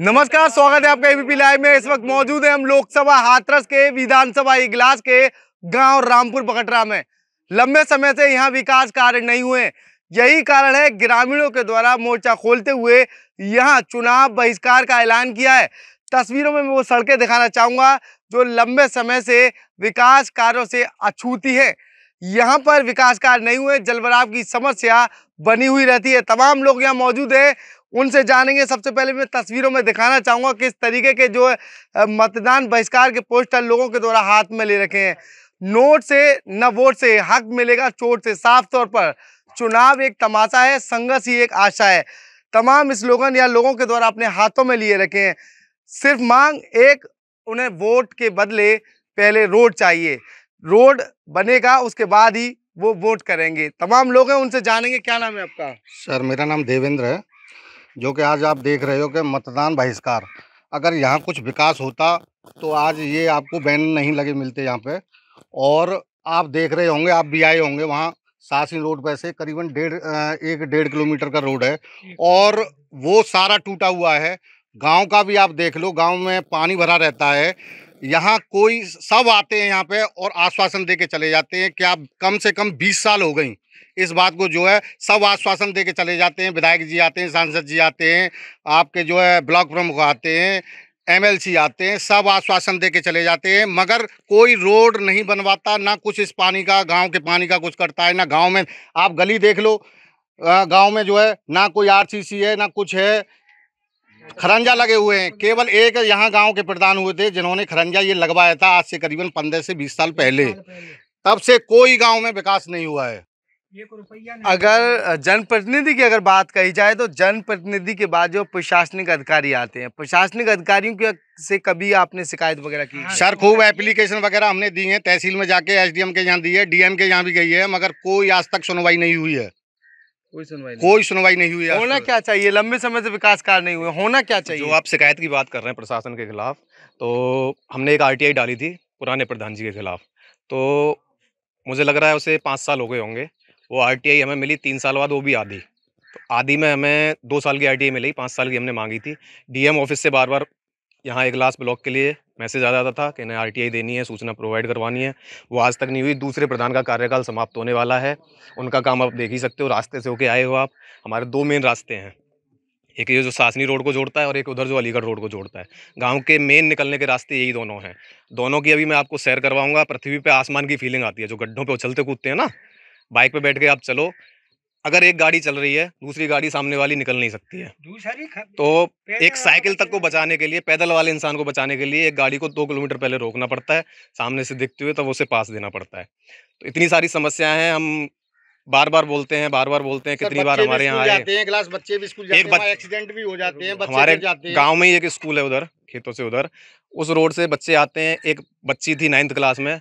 नमस्कार, स्वागत है आपका एबीपी लाइव में। इस वक्त मौजूद है हम लोकसभा हाथरस के विधानसभा इगलास के गांव रामपुरबगटरा में। लंबे समय से यहां विकास कार्य नहीं हुए, यही कारण है ग्रामीणों के द्वारा मोर्चा खोलते हुए यहां चुनाव बहिष्कार का ऐलान किया है। तस्वीरों में मैं वो सड़कें दिखाना चाहूंगा जो लंबे समय से विकास कार्यों से अछूती है। यहाँ पर विकास कार्य नहीं हुए, जलभराव की समस्या बनी हुई रहती है। तमाम लोग यहाँ मौजूद है, उनसे जानेंगे। सबसे पहले मैं तस्वीरों में दिखाना चाहूंगा किस तरीके के जो मतदान बहिष्कार के पोस्टर लोगों के द्वारा हाथ में ले रखे हैं। नोट से न वोट से, हक मिलेगा चोट से। साफ तौर पर चुनाव एक तमाशा है, संघर्ष ही एक आशा है। तमाम स्लोगन या लोगों के द्वारा अपने हाथों में लिए रखे हैं। सिर्फ मांग एक, उन्हें वोट के बदले पहले रोड चाहिए। रोड बनेगा उसके बाद ही वो वोट करेंगे। तमाम लोग हैं, उनसे जानेंगे। क्या नाम है आपका? सर, मेरा नाम देवेंद्र है। जो कि आज आप देख रहे हो कि मतदान बहिष्कार, अगर यहाँ कुछ विकास होता तो आज ये आपको बैन नहीं लगे मिलते यहाँ पे। और आप देख रहे होंगे, आप भी आए होंगे, वहाँ सासी रोड पर से करीबन एक डेढ़ किलोमीटर का रोड है और वो सारा टूटा हुआ है। गांव का भी आप देख लो, गांव में पानी भरा रहता है। यहाँ कोई सब आते हैं यहाँ पे और आश्वासन दे के चले जाते हैं। क्या कम से कम 20 साल हो गई इस बात को, जो है सब आश्वासन दे के चले जाते हैं। विधायक जी आते हैं, सांसद जी आते हैं, आपके जो है ब्लॉक प्रमुख आते हैं, एमएलसी आते हैं, सब आश्वासन दे के चले जाते हैं, मगर कोई रोड नहीं बनवाता, ना कुछ इस पानी का, गाँव के पानी का कुछ करता है। ना गाँव में आप गली देख लो, गाँव में जो है ना कोई RCC है, ना कुछ है। खरंजा लगे हुए हैं। केवल एक यहाँ गांव के प्रधान हुए थे जिन्होंने खरंजा ये लगवाया था आज से करीबन 15 से 20 साल पहले। तब से कोई गांव में विकास नहीं हुआ है। अगर जनप्रतिनिधि की अगर बात कही जाए तो जनप्रतिनिधि के बाद जो प्रशासनिक अधिकारी आते हैं, प्रशासनिक अधिकारियों के से कभी आपने शिकायत वगैरह की? सर, खूब एप्लीकेशन वगैरह हमने दी है, तहसील में जाके SDM के यहाँ दी है, DM के यहाँ भी गई है, मगर कोई आज तक सुनवाई नहीं हुई है। कोई सुनवाई नहीं हुई। होना क्या चाहिए? लंबे समय से विकास कार्य नहीं हुए, होना क्या चाहिए? जो आप शिकायत की बात कर रहे हैं प्रशासन के खिलाफ, तो हमने एक RTI डाली थी पुराने प्रधान जी के खिलाफ, तो मुझे लग रहा है उसे 5 साल हो गए होंगे। वो RTI हमें मिली 3 साल बाद, वो भी आधी। तो आधी में हमें 2 साल की RTI मिली, 5 साल की हमने मांगी थी। DM ऑफिस से बार बार यहाँ इगलास ब्लॉक के लिए मैसेज आ जाता था कि इन्हें RTI देनी है, सूचना प्रोवाइड करवानी है, वो आज तक नहीं हुई। दूसरे प्रधान का कार्यकाल समाप्त होने वाला है, उनका काम आप देख ही सकते हो, रास्ते से होके आए हो आप। हमारे 2 मेन रास्ते हैं, एक ये जो सासनी रोड को जोड़ता है और एक उधर जो अलीगढ़ रोड को जोड़ता है। गांव के मेन निकलने के रास्ते यही दोनों हैं। दोनों की अभी मैं आपको सैर करवाऊँगा। पृथ्वी पर आसमान की फीलिंग आती है, जो गड्ढों पर उछलते कूदते हैं ना, बाइक पर बैठ के आप चलो, अगर एक गाड़ी चल रही है, दूसरी गाड़ी सामने वाली निकल नहीं सकती है। दूसरी तो एक साइकिल तक को बचाने के लिए, पैदल वाले इंसान को बचाने के लिए एक गाड़ी को 2 किलोमीटर पहले रोकना पड़ता है, सामने से दिखते हुए, तब तो उसे पास देना पड़ता है। तो इतनी सारी समस्याएं हैं, हम बार बार बोलते हैं। कितनी बार हमारे यहाँ आते हैं क्लास, बच्चे भी स्कूल जाते हैं, एक्सीडेंट भी हो जाते हैं। हमारे गाँव में ही एक स्कूल है, उधर खेतों से उधर उस रोड से बच्चे आते हैं। एक बच्ची थी 9th क्लास में,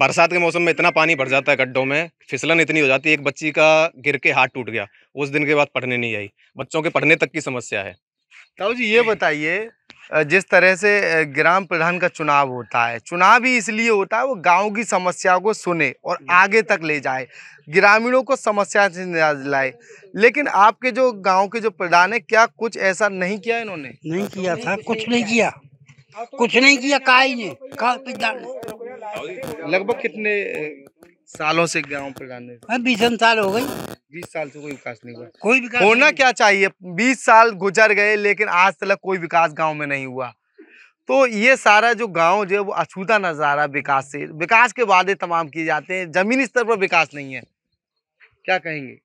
बरसात के मौसम में इतना पानी भर जाता है गड्ढों में, फिसलन इतनी हो जाती है, एक बच्ची का गिर के हाथ टूट गया। उस दिन के बाद पढ़ने नहीं आई। बच्चों के पढ़ने तक की समस्या है। ताऊ जी, ये बताइए, जिस तरह से ग्राम प्रधान का चुनाव होता है, चुनाव ही इसलिए होता है वो गांव की समस्याओं को सुने और आगे तक ले जाए, ग्रामीणों को समस्या से निजात लाए। लेकिन आपके जो गाँव के जो प्रधान है, क्या कुछ ऐसा नहीं किया इन्होंने? नहीं किया था, कुछ नहीं किया। लगभग कितने सालों से गाँव प्रधान? 20 साल हो गई। 20 साल से कोई विकास नहीं हुआ। कोई विकास होना क्या चाहिए? 20 साल गुजर गए लेकिन आज तक कोई विकास गांव में नहीं हुआ। तो ये सारा जो गांव जो है वो अछूता नजारा विकास से, विकास के वादे तमाम किए जाते हैं, जमीनी स्तर पर विकास नहीं है। क्या कहेंगे?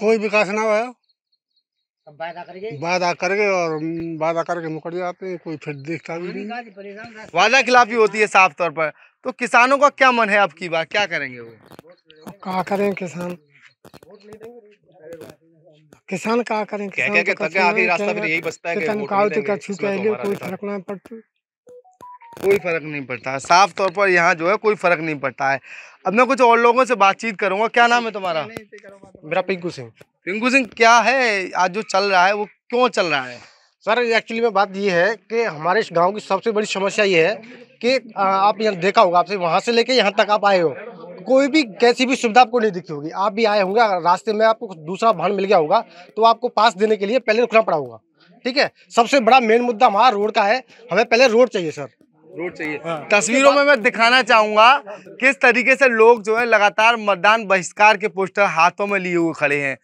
कोई विकास ना हुआ। वादा करके मुकर जाते हैं, कोई फिर देखता भी नहीं। वादा खिलाफी होती है साफ तौर पर। तो किसानों का क्या मन है आपकी बार? क्या करेंगे वो? क्या करें किसान? क्या करें? आखिरी रास्ता फिर यही बचता है कि कोई फर्क ना पड़ता। कोई फर्क नहीं पड़ता, साफ तौर पर यहाँ जो है कोई फर्क नहीं पड़ता है। अब मैं कुछ और लोगों से बातचीत करूंगा। क्या नाम है तुम्हारा? मेरा पिंकू सिंह। पिंकू सिंह, क्या है आज जो चल रहा है वो क्यों चल रहा है? सर, एक्चुअली में बात ये है कि हमारे इस गाँव की सबसे बड़ी समस्या ये है कि आप यहाँ देखा होगा, आपसे वहाँ से लेके यहाँ तक आप आए हो, कोई भी कैसी भी सुविधा आपको नहीं दिखी होगी। आप भी आए होंगे, रास्ते में आपको दूसरा वाहन मिल गया होगा तो आपको पास देने के लिए पहले रुकना पड़ा होगा। ठीक है, सबसे बड़ा मेन मुद्दा हमारा रोड का है, हमें पहले रोड चाहिए सर, रोड चाहिए। हाँ। तस्वीरों में मैं दिखाना चाहूंगा किस तरीके से लोग जो है लगातार मतदान बहिष्कार के पोस्टर हाथों में लिए हुए खड़े हैं।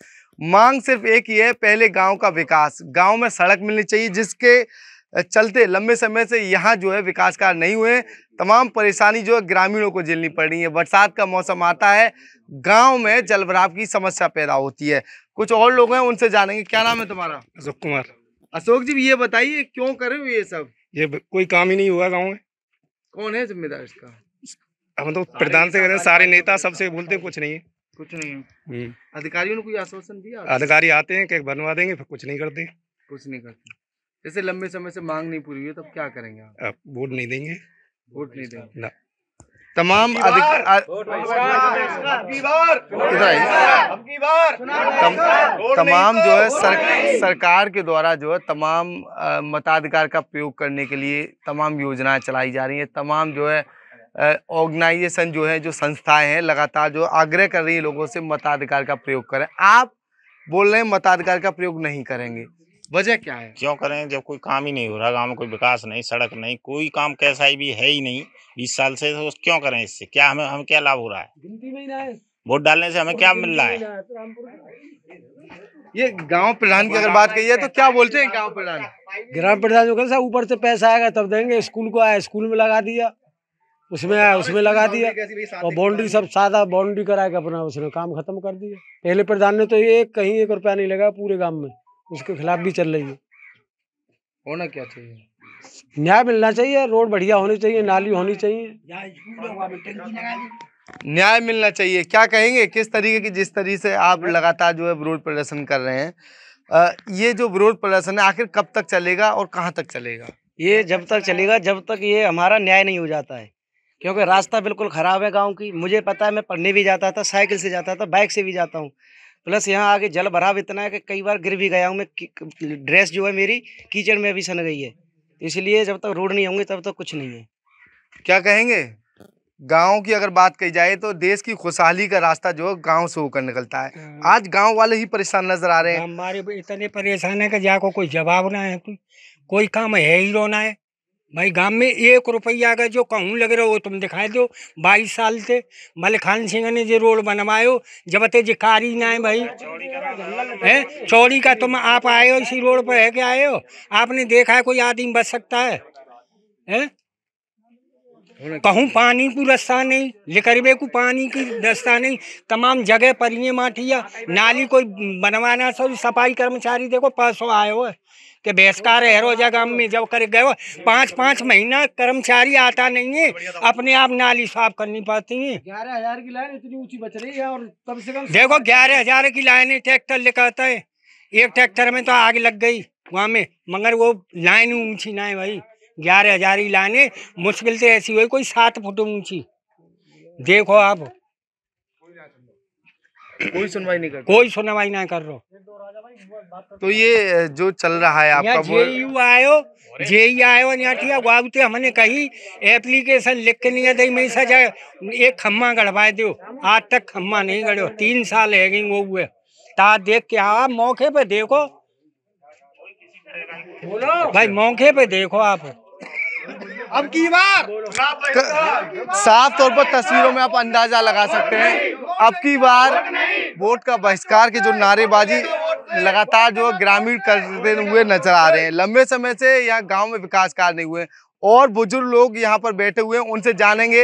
मांग सिर्फ एक ही है, पहले गांव का विकास, गांव में सड़क मिलनी चाहिए जिसके चलते लंबे समय से यहाँ जो है विकास कार्य नहीं हुए। तमाम परेशानी जो है ग्रामीणों को झेलनी पड़ रही है। बरसात का मौसम आता है, गांव में जलभराव की समस्या पैदा होती है। कुछ और लोग हैं, उनसे जानेंगे। क्या नाम है तुम्हारा? अशोक कुमार। अशोक जी ये बताइए क्यों कर रहे हो ये सब? ये कोई काम ही नहीं हुआ गाँव में। कौन है जिम्मेदार इसका? हम तो प्रधान से कह रहे हैं, सारे नेता सबसे बोलते कुछ नहीं है, कुछ नहीं है। अधिकारियों ने कोई आश्वासन दिया? अधिकारी आते हैं कि बनवा देंगे, फिर कुछ नहीं करते, कुछ नहीं करते। जैसे लंबे समय से मांग नहीं पूरी हुई तो क्या करेंगे आप? वोट नहीं देंगे, वोट नहीं देंगे ना। तमाम तमाम जो है सरकार के द्वारा जो है तमाम मताधिकार का प्रयोग करने के लिए तमाम योजनाएं चलाई जा रही हैं। तमाम जो है ऑर्गेनाइजेशन जो है, जो संस्थाएं हैं, लगातार जो आग्रह कर रही है लोगों से मताधिकार का प्रयोग करें। आप बोल रहे हैं मताधिकार का प्रयोग नहीं करेंगे, वजह क्या है? क्यों करें जब कोई काम ही नहीं हो रहा, गांव में कोई विकास नहीं, सड़क नहीं, कोई काम कैसा ही भी है ही नहीं 20 साल से, तो क्यों करें? इससे क्या हमें क्या लाभ हो रहा है? वोट डालने से हमें क्या मिल रहा है? ये गांव प्रधान की अगर बात कही है तो क्या बोलते हैं गांव प्रधान? ग्राम प्रधान जो कहते हैं ऊपर से पैसा आएगा तब देंगे। स्कूल को आया, स्कूल में लगा दिया, उसमें आया उसमें लगा दिया, और बाउंड्री सब सादा बाउंड्री करा के अपना उसने काम खत्म कर दिया। पहले प्रधान ने तो एक कहीं एक रुपया नहीं लगा पूरे गाँव में, उसके खिलाफ भी चल रही है। होना क्या चाहिए? न्याय मिलना चाहिए, रोड बढ़िया होनी चाहिए, नाली होनी चाहिए, न्याय मिलना चाहिए। क्या कहेंगे किस तरीके की, जिस तरीके से आप लगातार जो है विरोध प्रदर्शन कर रहे हैं, ये जो विरोध प्रदर्शन है आखिर कब तक चलेगा और कहाँ तक चलेगा? ये जब तक चलेगा जब तक ये हमारा न्याय नहीं हो जाता है, क्योंकि रास्ता बिल्कुल खराब है गाँव की। मुझे पता है, मैं पढ़ने भी जाता था, साइकिल से जाता था, बाइक से भी जाता हूँ। प्लस यहाँ आगे जल भराव इतना है कि कई बार गिर भी गया हूँ मैं, ड्रेस जो है मेरी कीचड़ में अभी सन गई है। इसलिए जब तक रोड नहीं होंगे तब तक कुछ नहीं है। क्या कहेंगे गांव की अगर बात कही जाए तो देश की खुशहाली का रास्ता जो गांव से होकर निकलता है, आज गांव वाले ही परेशान नजर आ रहे हैं। हमारे इतने परेशान है कि जाको कोई जवाब ना है, कोई काम है ही रोना है। भाई गांव में 1 रुपया का जो कहूँ लग रहा हो तुम दिखाई दो। 22 साल से मलखान सिंह ने जो रोड बनवायो जब ते जी कारी ना है भाई है चौड़ी का। तुम आप आए हो इसी रोड पर है क्या आए हो? आपने देखा है कोई आदमी बच सकता है? कहूँ पानी को रास्ता नहीं, लिकरबे को पानी की रास्ता नहीं, तमाम जगह परिये माठिया। नाली कोई बनवाना सो सफाई कर्मचारी देखो 500 आए हो के बेसकार हैरो जगह में जब कर गए हो। 5-5 महीना कर्मचारी आता नहीं है, अपने आप नाली साफ करनी पड़ती है। 11,000 की लाइन इतनी ऊंची बच रही है और कम से कम देखो 11,000 की लाइन ट्रैक्टर लेकर है, एक ट्रैक्टर में तो आग लग गई वहाँ में, मगर वो लाइन ऊंची ना है भाई। 11,000 की लाइने मुश्किल से ऐसी हुई कोई 7 फुट ऊंची। देखो आप कोई सुनवाई ना कर रहा। तो ये जो चल रहा है आपका जेईयू आयो, जेईयू आयो न्याटिया गावते हमने कही एप्लीकेशन लिख के नहीं दी। मैं सजा एक खम्मा गढ़वाए दो, आज तक खम्मा नहीं गढ़ो, 3 साल है गई वो हुए। ता देख के आप मौके पे देखो भाई, मौके पे देखो आप। अब की बार साफ तौर पर तस्वीरों में आप अंदाजा लगा सकते हैं, अब की बार वोट का बहिष्कार के जो नारेबाजी लगातार जो ग्रामीण करते हुए नजर आ रहे हैं। लंबे समय से यहाँ गांव में विकास कार्य नहीं हुए और बुजुर्ग लोग यहाँ पर बैठे हुए हैं, उनसे जानेंगे।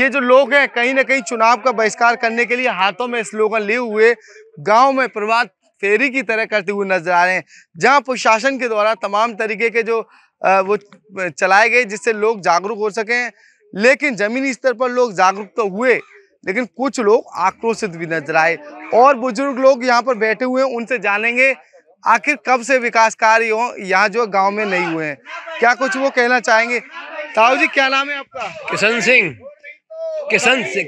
ये जो लोग हैं कहीं ना कहीं चुनाव का बहिष्कार करने के लिए हाथों में स्लोगन लिए हुए गाँव में प्रभात फेरी की तरह करते हुए नजर आ रहे हैं, जहाँ प्रशासन के द्वारा तमाम तरीके के जो वो चलाए गए जिससे लोग जागरूक हो सकें। लेकिन जमीनी स्तर पर लोग जागरूक तो हुए, लेकिन कुछ लोग आक्रोशित भी नजर आए और बुजुर्ग लोग यहाँ पर बैठे हुए हैं, उनसे जानेंगे आखिर कब से विकास कार्य हो यहाँ जो गांव में नहीं हुए हैं। क्या कुछ वो कहना चाहेंगे? ताऊ जी क्या नाम है आपका? किशन सिंह।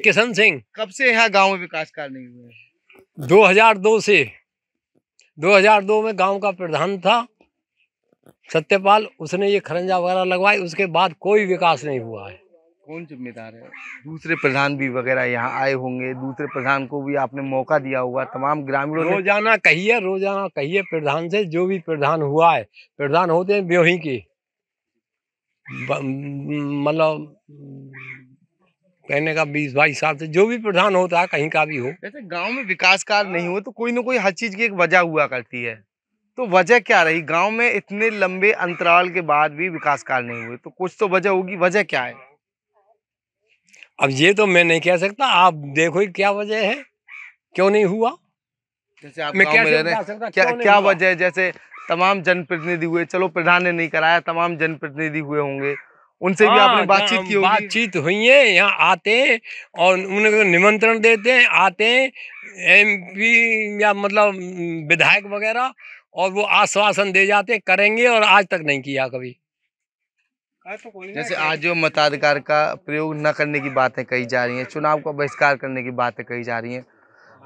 किशन सिंह। कब से यहाँ गाँव में विकास कार्य नहीं हुए? 2002 से। 2002 में गाँव का प्रधान था सत्यपाल, उसने ये खरंजा वगैरह लगवाई, उसके बाद कोई विकास नहीं हुआ है। कौन जिम्मेदार है? दूसरे प्रधान भी वगैरह यहाँ आए होंगे, दूसरे प्रधान को भी आपने मौका दिया होगा, तमाम ग्रामीणों ने रोजाना कहिए प्रधान से, जो भी प्रधान हुआ है, प्रधान होते हैं ब्योही के, मतलब कहने का 20-22 साल से जो भी प्रधान होता है कहीं का भी हो। जैसे गांव में विकास कार्य नहीं हो तो कोई ना कोई हर चीज की एक वजह हुआ करती है, तो वजह क्या रही? गांव में इतने लंबे अंतराल के बाद भी विकास कार्य नहीं हुए तो कुछ तो वजह होगी, वजह क्या है? अब ये तो मैं नहीं कह सकता, आप देखो क्या वजह है, क्यों नहीं हुआ। जैसे आप क्या वजह, जैसे तमाम जनप्रतिनिधि हुए, चलो प्रधान ने नहीं कराया, तमाम जनप्रतिनिधि हुए होंगे, उनसे भी आपने बातचीत की होगी? बातचीत हुई है, यहाँ आते हैं और उनको निमंत्रण देते हैं, आते हैं एमपी या मतलब विधायक वगैरह, और वो आश्वासन दे जाते करेंगे और आज तक नहीं किया कभी। जैसे आज जो मताधिकार का प्रयोग न करने की बातें कही जा रही हैं, चुनाव का बहिष्कार करने की बातें कही जा रही हैं,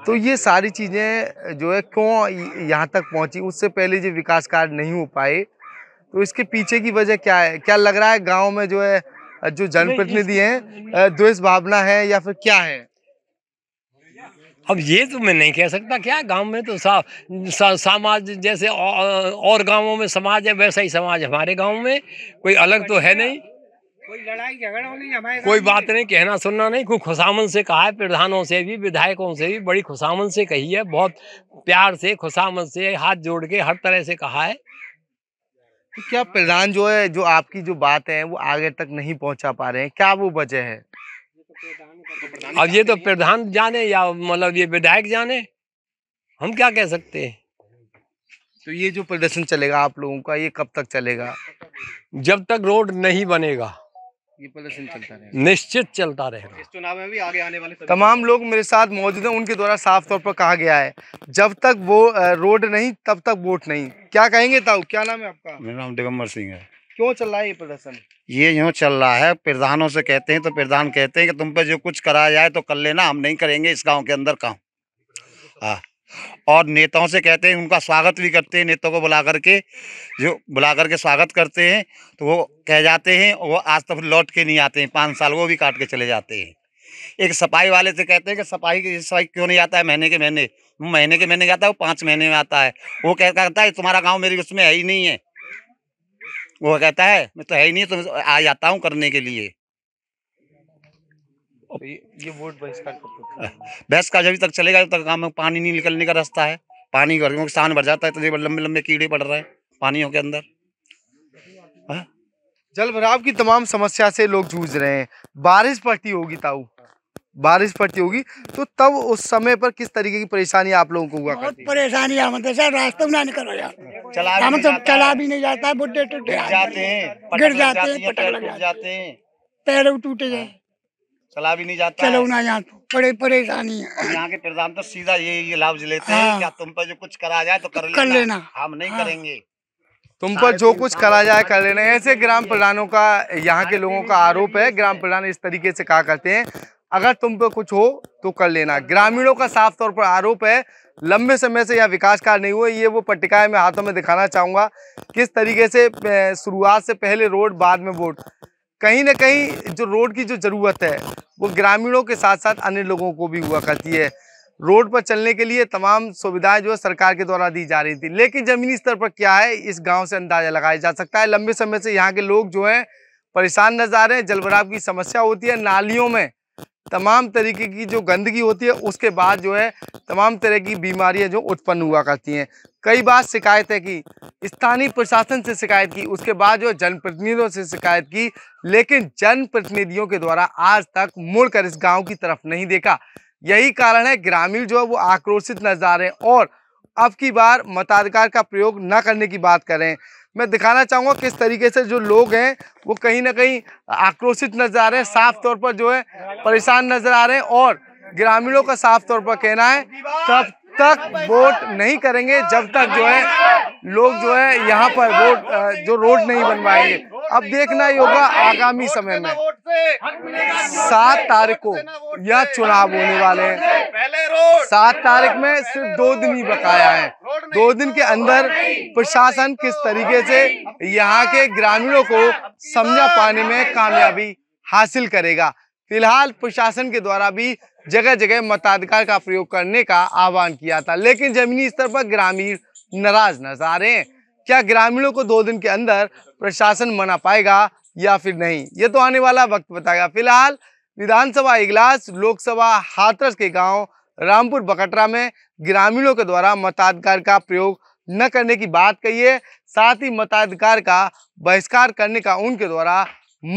तो ये सारी चीज़ें जो है क्यों यहाँ तक पहुँची? उससे पहले जो विकास कार्य नहीं हो पाए तो इसके पीछे की वजह क्या है? क्या लग रहा है गांव में जो है जो जनप्रतिनिधि हैं द्वेष भावना है या फिर क्या है? अब ये तो मैं नहीं कह सकता क्या गांव में तो समाज जैसे और गांवों में समाज है वैसा ही समाज हमारे गांव में, कोई अलग तो है नहीं, कोई लड़ाई झगड़ा नहीं हमारे, कोई बात नहीं, कहना सुनना नहीं, कोई खुशामन से कहा है, प्रधानों से भी विधायकों से भी बड़ी खुशामन से कही है, बहुत प्यार से खुशामन से हाथ जोड़ के हर तरह से कहा है। तो क्या प्रधान जो है जो आपकी जो बात है वो आगे तक नहीं पहुंचा पा रहे हैं, क्या वो वजह है? अब ये तो प्रधान जाने या मतलब ये विधायक जाने, हम क्या कह सकते हैं। तो ये जो प्रदर्शन चलेगा आप लोगों का ये कब तक चलेगा? जब तक रोड नहीं बनेगा ये प्रदर्शन चलता रहेगा, निश्चित चलता रहेगा। इस चुनाव में भी आगे आने वाले तमाम लोग मेरे साथ मौजूद हैं, उनके द्वारा साफ तौर पर कहा गया है जब तक वो रोड नहीं तब तक वोट नहीं। क्या कहेंगे ताऊ, क्या नाम है आपका? मेरा नाम दिगंबर सिंह है। क्यों चल रहा है ये प्रदर्शन? ये यूँ चल रहा है, प्रधानों से कहते हैं तो प्रधान कहते हैं कि तुम पे जो कुछ कराया जाए तो कर लेना, हम नहीं करेंगे इस गांव के अंदर काम। हाँ, और नेताओं से कहते हैं, उनका स्वागत भी करते हैं, नेताओं को बुला करके स्वागत करते हैं तो वो कह जाते हैं, वो आज तक लौट के नहीं आते हैं, 5 साल वो भी काट के चले जाते हैं। एक सफाई वाले से कहते हैं कि सफाई क्यों नहीं आता है, महीने के महीने आता है, वो 5 महीने में आता है। वो कहता है तुम्हारा गाँव मेरी उसमें है ही नहीं है, वो कहता है मैं तो है ही नहीं तो आ जाता हूँ करने के लिए। तो ये वोट बहिष्कार जब तक चलेगा तब तक गाँव में पानी नहीं निकलने का रास्ता है, पानी गर्मियों के स्थान भर जाता है, तो लंबे कीड़े पड़ रहे हैं पानियों के अंदर। जल भराव की तमाम समस्या से लोग जूझ रहे हैं, बारिश पड़ती होगी ताऊ, बारिश पड़ती होगी तो तब उस समय पर किस तरीके की परेशानी आप लोगों को हुआ? बहुत परेशानी, रास्ता ना निकल चला भी नहीं जाता है, बुड्ढे टूटे जाते हैं, गिर जाते हैं, पटक लग जाते हैं, पैर टूटे जाए, चला भी नहीं जाता, चलो ना यहाँ बड़े परेशानी है। यहाँ के प्रधान तो सीधा ये लाभ लेते हैं क्या तुम पर जो कुछ करा जाए तो कर लेना, हम नहीं करेंगे, तुम पर जो कुछ करा जाए कर लेना। ऐसे ग्राम प्रधानों का, यहाँ के लोगों का आरोप है, ग्राम प्रधान इस तरीके से कहा करते हैं अगर तुम पे कुछ हो तो कर लेना। ग्रामीणों का साफ तौर पर आरोप है, लंबे समय से यहाँ विकास कार्य नहीं हुए, ये वो पट्टिकाएं मैं हाथों में दिखाना चाहूँगा किस तरीके से शुरुआत से पहले रोड बाद में वोट, कहीं ना कहीं जो रोड की जो ज़रूरत है वो ग्रामीणों के साथ साथ अन्य लोगों को भी हुआ करती है। रोड पर चलने के लिए तमाम सुविधाएं जो है सरकार के द्वारा दी जा रही थी, लेकिन ज़मीनी स्तर पर क्या है इस गाँव से अंदाज़ा लगाया जा सकता है। लंबे समय से यहाँ के लोग जो हैं परेशान नजर आ रहे हैं, जलभराव की समस्या होती है, नालियों में तमाम तरीके की जो गंदगी होती है, उसके बाद जो है तमाम तरह की बीमारियां जो उत्पन्न हुआ करती हैं। कई बार शिकायतें की, स्थानीय प्रशासन से शिकायत की, उसके बाद जो जनप्रतिनिधियों से शिकायत की, लेकिन जनप्रतिनिधियों के द्वारा आज तक मुड़कर इस गांव की तरफ नहीं देखा। यही कारण है ग्रामीण जो है वो आक्रोशित नजर आ रहे हैं और अब की बार मताधिकार का प्रयोग न करने की बात करें। मैं दिखाना चाहूँगा किस तरीके से जो लोग हैं वो कहीं ना कहीं आक्रोशित नजर आ रहे हैं, साफ तौर पर जो है परेशान नजर आ रहे हैं और ग्रामीणों का साफ तौर पर कहना है तब तक वोट नहीं करेंगे जब तक जो है लोग जो है यहाँ पर वोट जो रोड नहीं बनवाएंगे। अब देखना ही होगा आगामी समय में 7 तारीख को यह चुनाव होने वाले हैं। 7 तारीख में सिर्फ 2 दिन ही बकाया है, 2 दिन के अंदर प्रशासन किस तरीके से यहाँ के ग्रामीणों को समझा पाने में कामयाबी हासिल करेगा। फिलहाल प्रशासन के द्वारा भी जगह जगह मताधिकार का प्रयोग करने का आह्वान किया था, लेकिन जमीनी स्तर पर ग्रामीण नाराज नजर आ रहे हैं। क्या ग्रामीणों को 2 दिन के अंदर प्रशासन मना पाएगा या फिर नहीं, ये तो आने वाला वक्त बताएगा। फिलहाल विधानसभा इगलास लोकसभा हाथरस के गांव रामपुरबगटरा में ग्रामीणों के द्वारा मताधिकार का प्रयोग न करने की बात कही है, साथ ही मताधिकार का बहिष्कार करने का उनके द्वारा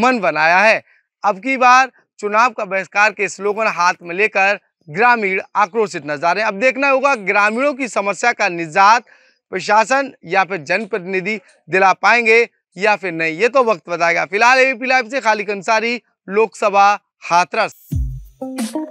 मन बनाया है। अब की बार चुनाव का बहिष्कार के स्लोगन हाथ में लेकर ग्रामीण आक्रोशित नजर आ रहे हैं। अब देखना होगा ग्रामीणों की समस्या का निजात प्रशासन या फिर जनप्रतिनिधि दिला पाएंगे या फिर नहीं, ये तो वक्त बताएगा। फिलहाल एबीपी लाइव से खालिक अंसारी, लोकसभा हाथरस।